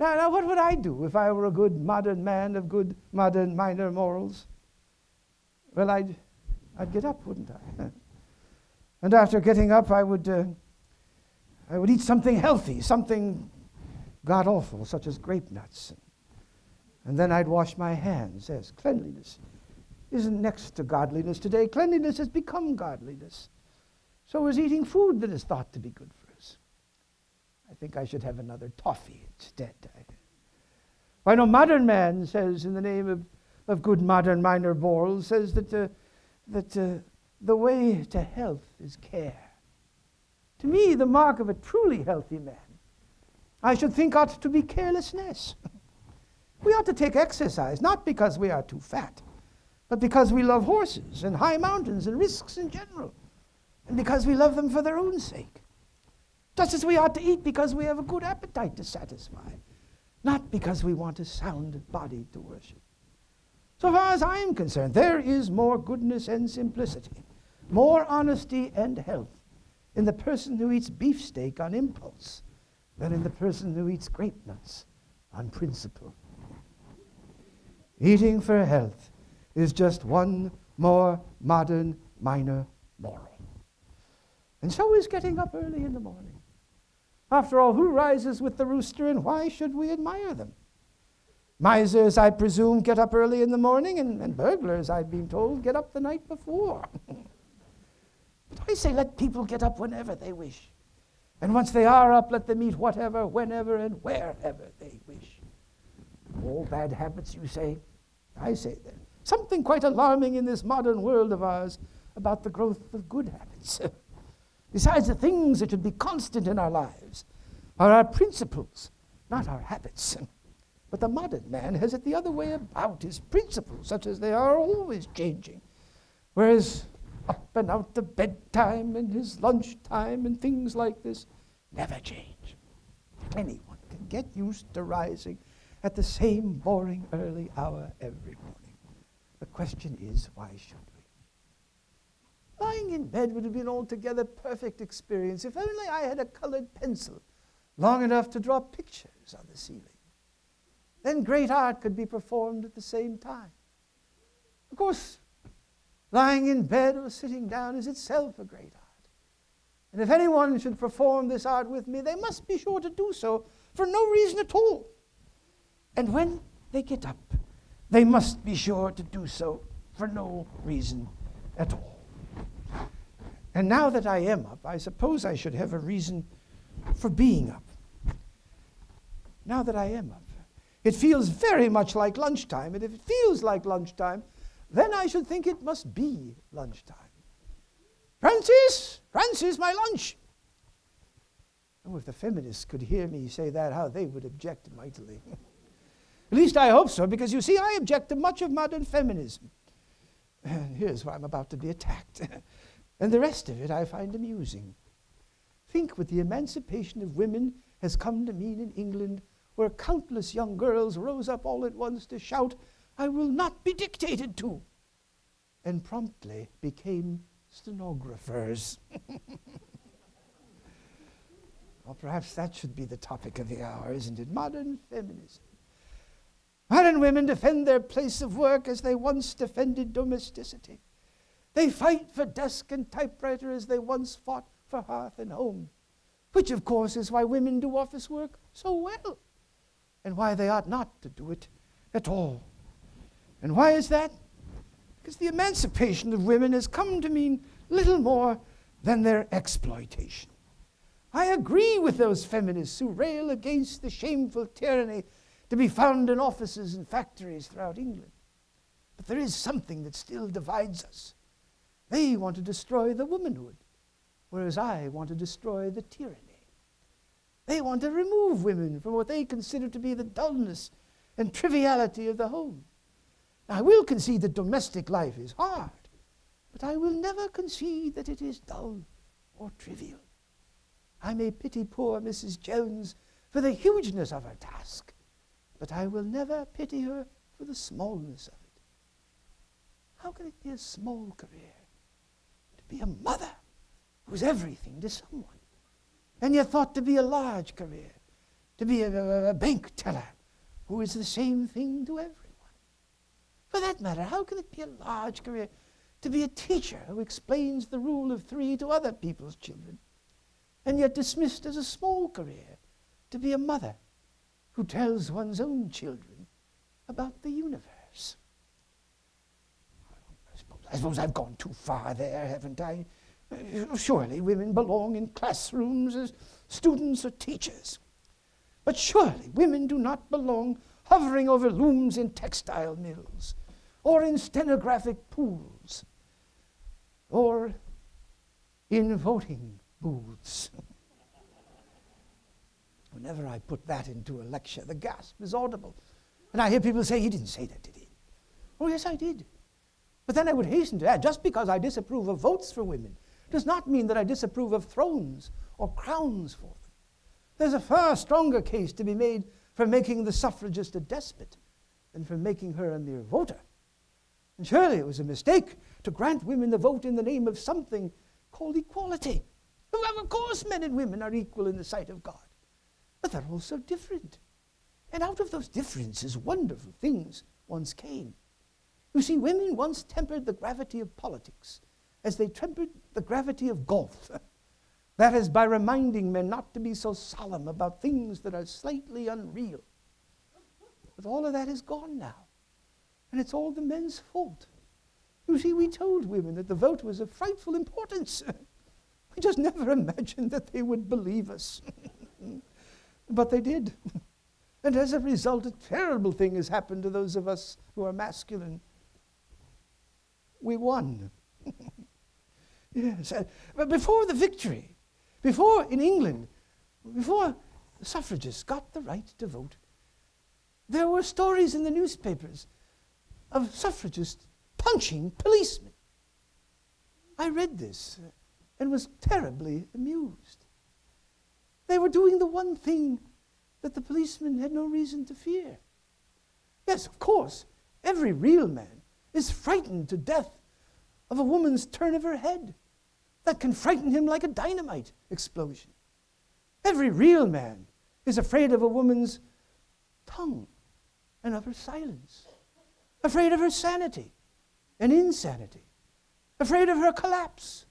Now, now, what would I do if I were a good modern man of good modern minor morals? Well, I'd, I'd get up, wouldn't I? And after getting up, I would, uh, I would eat something healthy, something god-awful, such as grape nuts. And then I'd wash my hands. Yes, cleanliness isn't next to godliness today. Cleanliness has become godliness. So is eating food that is thought to be good for. I think I should have another toffee instead. Why, no modern man says, in the name of, of good modern minor morals, says that, uh, that uh, the way to health is care. To me, the mark of a truly healthy man, I should think, ought to be carelessness. We ought to take exercise, not because we are too fat, but because we love horses and high mountains and risks in general, and because we love them for their own sake. Just as we ought to eat because we have a good appetite to satisfy, not because we want a sound body to worship. So far as I am concerned, there is more goodness and simplicity, more honesty and health in the person who eats beefsteak on impulse than in the person who eats grape nuts on principle. Eating for health is just one more modern minor moral. And so is getting up early in the morning. After all, who rises with the rooster, and why should we admire them? Misers, I presume, get up early in the morning, and, and burglars, I've been told, get up the night before. But I say let people get up whenever they wish. And once they are up, let them eat whatever, whenever, and wherever they wish. All bad habits, you say? I say then, something quite alarming in this modern world of ours about the growth of good habits. Besides, the things that should be constant in our lives are our principles, not our habits. But the modern man has it the other way about. His principles, such as they are, always changing. Whereas up and out of bedtime and his lunchtime and things like this never change. Anyone can get used to rising at the same boring early hour every morning. The question is, why should we? Lying in bed would have been an altogether perfect experience if only I had a colored pencil long enough to draw pictures on the ceiling. Then great art could be performed at the same time. Of course, lying in bed or sitting down is itself a great art. And if anyone should perform this art with me, they must be sure to do so for no reason at all. And when they get up, they must be sure to do so for no reason at all. And now that I am up, I suppose I should have a reason for being up. Now that I am up, it feels very much like lunchtime, and if it feels like lunchtime, then I should think it must be lunchtime. Frances, Frances, my lunch. Oh, if the feminists could hear me say that, how they would object mightily. At least I hope so, because you see, I object to much of modern feminism. And here's why I'm about to be attacked. And the rest of it I find amusing. Think what the emancipation of women has come to mean in England, where countless young girls rose up all at once to shout, "I will not be dictated to," and promptly became stenographers. Well, perhaps that should be the topic of the hour, isn't it? Modern feminism. Modern women defend their place of work as they once defended domesticity. They fight for desk and typewriter as they once fought for hearth and home, which of course is why women do office work so well, and why they ought not to do it at all. And why is that? Because the emancipation of women has come to mean little more than their exploitation. I agree with those feminists who rail against the shameful tyranny to be found in offices and factories throughout England. But there is something that still divides us. They want to destroy the womanhood, whereas I want to destroy the tyranny. They want to remove women from what they consider to be the dullness and triviality of the home. I will concede that domestic life is hard, but I will never concede that it is dull or trivial. I may pity poor Missus Jones for the hugeness of her task, but I will never pity her for the smallness of it. How can it be a small career to be a mother who's everything to someone, and yet thought to be a large career, to be a, a, a bank teller who is the same thing to everyone? For that matter, how can it be a large career to be a teacher who explains the rule of three to other people's children, and yet dismissed as a small career to be a mother who tells one's own children about the universe? I suppose, I suppose I've gone too far there, haven't I? Surely women belong in classrooms as students or teachers. But surely women do not belong hovering over looms in textile mills, or in stenographic pools, or in voting booths. Whenever I put that into a lecture, the gasp is audible. And I hear people say, "He didn't say that, did he?" Oh, yes, I did. But then I would hasten to add, just because I disapprove of votes for women does not mean that I disapprove of thrones or crowns for them. There's a far stronger case to be made for making the suffragist a despot than for making her a mere voter. And surely it was a mistake to grant women the vote in the name of something called equality. Well, of course men and women are equal in the sight of God, but they're also different. And out of those differences, wonderful things once came. You see, women once tempered the gravity of politics as they tempered the gravity of golf. That is, by reminding men not to be so solemn about things that are slightly unreal. But all of that is gone now, and it's all the men's fault. You see, we told women that the vote was of frightful importance. We just never imagined that they would believe us. But they did. And as a result, a terrible thing has happened to those of us who are masculine. We won. Yes, uh, but before the victory, before, in England, before the suffragists got the right to vote, there were stories in the newspapers of suffragists punching policemen. I read this uh, and was terribly amused. They were doing the one thing that the policemen had no reason to fear. Yes, of course, every real man is frightened to death of a woman's turn of her head. That can frighten him like a dynamite explosion. Every real man is afraid of a woman's tongue and of her silence, afraid of her sanity and insanity, afraid of her collapse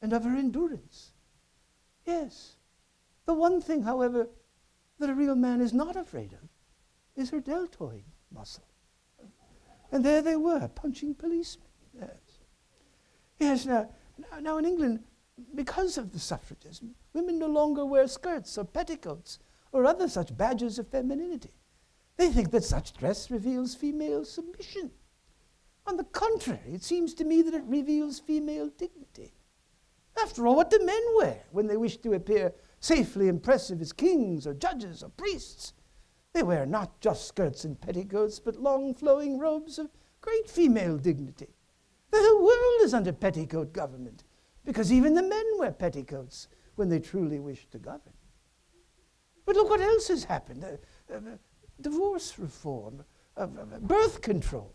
and of her endurance. Yes, the one thing, however, that a real man is not afraid of is her deltoid muscle. And there they were, punching policemen. Yes, yes now, Now, in England, because of the suffragism, women no longer wear skirts or petticoats or other such badges of femininity. They think that such dress reveals female submission. On the contrary, it seems to me that it reveals female dignity. After all, what do men wear when they wish to appear safely impressive as kings or judges or priests? They wear not just skirts and petticoats, but long flowing robes of great female dignity. The whole world is under petticoat government, because even the men wear petticoats when they truly wish to govern. But look what else has happened. Uh, uh, divorce reform, uh, uh, birth control.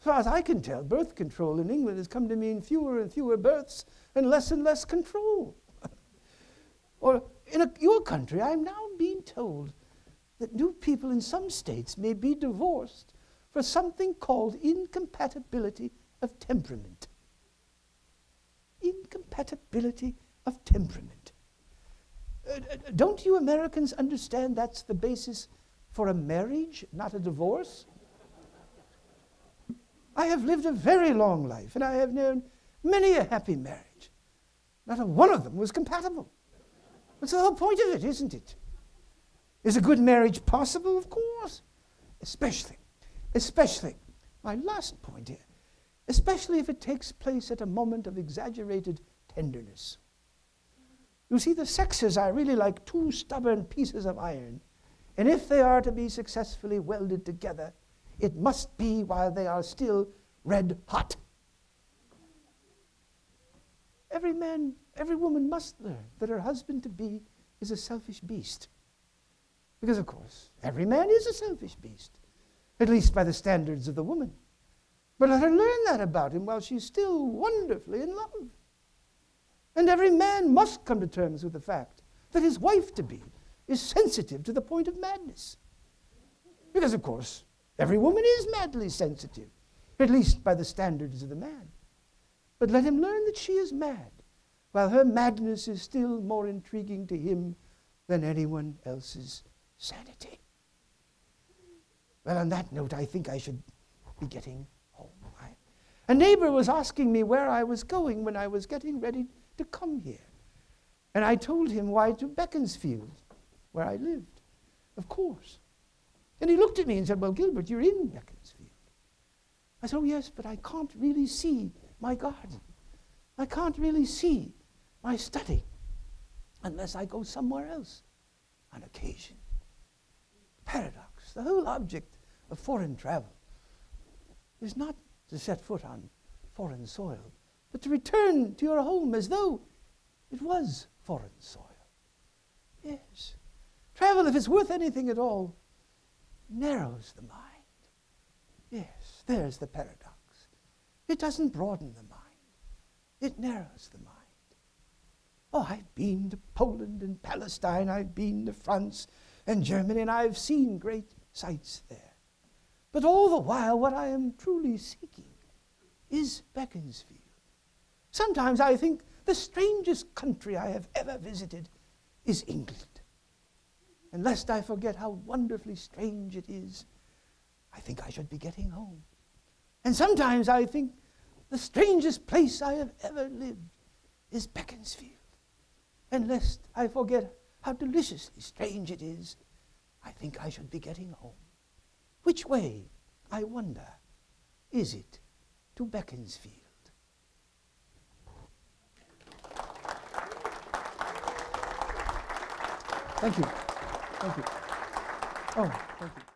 As far as I can tell, birth control in England has come to mean fewer and fewer births and less and less control. Or in a, your country, I'm now being told that new people in some states may be divorced for something called incompatibility of temperament. Incompatibility of temperament. Uh, don't you Americans understand that's the basis for a marriage, not a divorce? I have lived a very long life, and I have known many a happy marriage. Not a one of them was compatible. That's the whole point of it, isn't it? Is a good marriage possible? Of course. Especially, especially, my last point here, especially if it takes place at a moment of exaggerated tenderness. You see, the sexes are really like two stubborn pieces of iron, and if they are to be successfully welded together, it must be while they are still red hot. Every man, every woman must learn that her husband-to-be is a selfish beast. Because, of course, every man is a selfish beast, at least by the standards of the woman. But let her learn that about him while she's still wonderfully in love. And every man must come to terms with the fact that his wife-to-be is sensitive to the point of madness. Because, of course, every woman is madly sensitive, at least by the standards of the man. But let him learn that she is mad, while her madness is still more intriguing to him than anyone else's sanity. Well, on that note, I think I should be getting home. I, a neighbor was asking me where I was going when I was getting ready to come here. And I told him why to Beaconsfield, where I lived, of course. And he looked at me and said, well, Gilbert, you're in Beaconsfield. I said, oh, yes, but I can't really see my garden. I can't really see my study unless I go somewhere else on occasion. Paradox, the whole object of foreign travel is not to set foot on foreign soil, but to return to your home as though it was foreign soil. Yes, travel, if it's worth anything at all, narrows the mind. Yes, there's the paradox. It doesn't broaden the mind. It narrows the mind. Oh, I've been to Poland and Palestine. I've been to France and Germany, and I've seen great sights there. But all the while, what I am truly seeking is Beaconsfield. Sometimes I think the strangest country I have ever visited is England. And lest I forget how wonderfully strange it is, I think I should be getting home. And sometimes I think the strangest place I have ever lived is Beaconsfield. And lest I forget how deliciously strange it is, I think I should be getting home. Which way, I wonder, is it to Beaconsfield? Thank you. Thank you. Oh, thank you.